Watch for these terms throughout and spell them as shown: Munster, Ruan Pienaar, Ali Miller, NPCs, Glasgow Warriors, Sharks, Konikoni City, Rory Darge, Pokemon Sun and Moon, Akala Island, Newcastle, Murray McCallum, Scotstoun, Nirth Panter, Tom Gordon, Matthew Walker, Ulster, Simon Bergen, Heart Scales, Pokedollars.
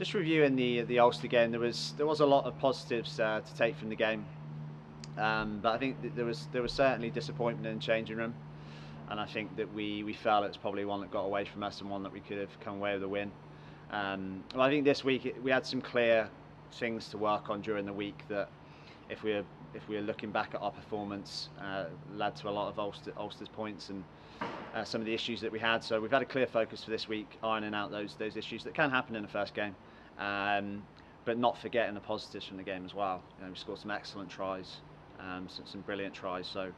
Just reviewing the Ulster game, there was a lot of positives to take from the game, but I think that there was certainly disappointment in the changing room, and I think that we felt it was probably one that got away from us and one that we could have come away with a win. Well, I think this week we had some clear things to work on during the week that, if we were looking back at our performance, led to a lot of Ulster's points and some of the issues that we had. So we've had a clear focus for this week, ironing out those issues that can happen in the first game, but not forgetting the positives from the game as well. You know, we scored some excellent tries, some brilliant tries. So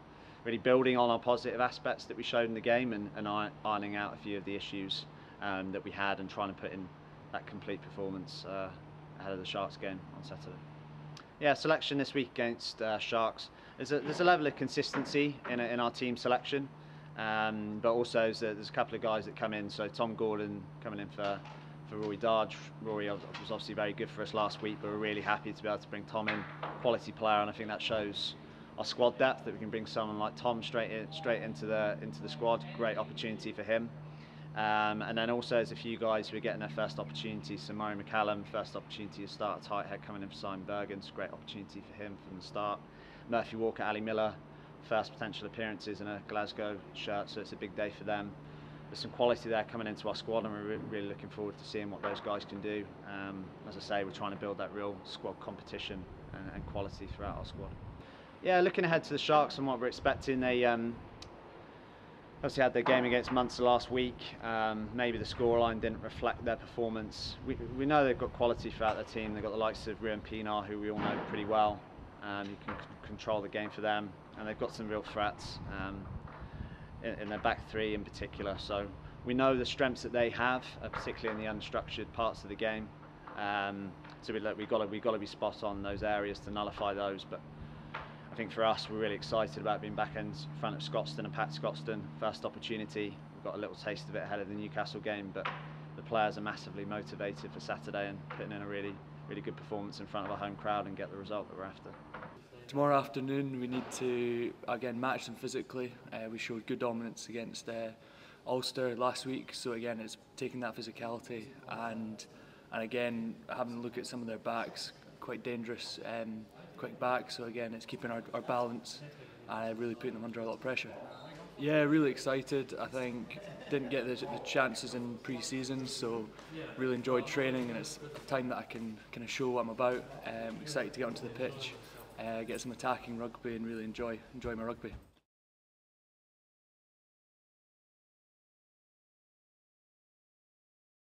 really building on our positive aspects that we showed in the game and ironing out a few of the issues that we had and trying to put in that complete performance ahead of the Sharks game on Saturday. Yeah, selection this week against Sharks. There's a level of consistency in our team selection, but also there's a couple of guys that come in. So Tom Gordon coming in for Rory Darge. Rory was obviously very good for us last week, but we're really happy to be able to bring Tom in, quality player, and I think that shows our squad depth, that we can bring someone like Tom straight into the squad. Great opportunity for him. And then also there's a few guys who are getting their first opportunity. So Murray McCallum, first opportunity to start a tight head, coming in for Simon Bergen. It's a great opportunity for him from the start. Matthew Walker, Ali Miller, first potential appearances in a Glasgow shirt, so it's a big day for them. There's some quality there coming into our squad, and we're really looking forward to seeing what those guys can do. As I say, we're trying to build that real squad competition and quality throughout our squad. Yeah, looking ahead to the Sharks and what we're expecting, they obviously had their game against Munster last week. Maybe the scoreline didn't reflect their performance. We know they've got quality throughout their team. They've got the likes of Ruan Pienaar, who we all know pretty well. You can control the game for them, and they've got some real threats in their back three in particular. So we know the strengths that they have, particularly in the unstructured parts of the game. So we've got to be spot on those areas to nullify those. But I think for us, we're really excited about being back in front of Scotstoun and Pat Scotstoun. First opportunity. We've got a little taste of it ahead of the Newcastle game, but the players are massively motivated for Saturday and putting in a really, really good performance in front of our home crowd and get the result that we're after. Tomorrow afternoon, we need to again match them physically. We showed good dominance against Ulster last week, so again, it's taking that physicality and again having a look at some of their backs. Quite dangerous, quick back, so again it's keeping our balance and really putting them under a lot of pressure. Yeah, really excited. I think didn't get the chances in pre-season, so really enjoyed training, and it's time that I can kind of show what I'm about. Excited to get onto the pitch, get some attacking rugby and really enjoy my rugby.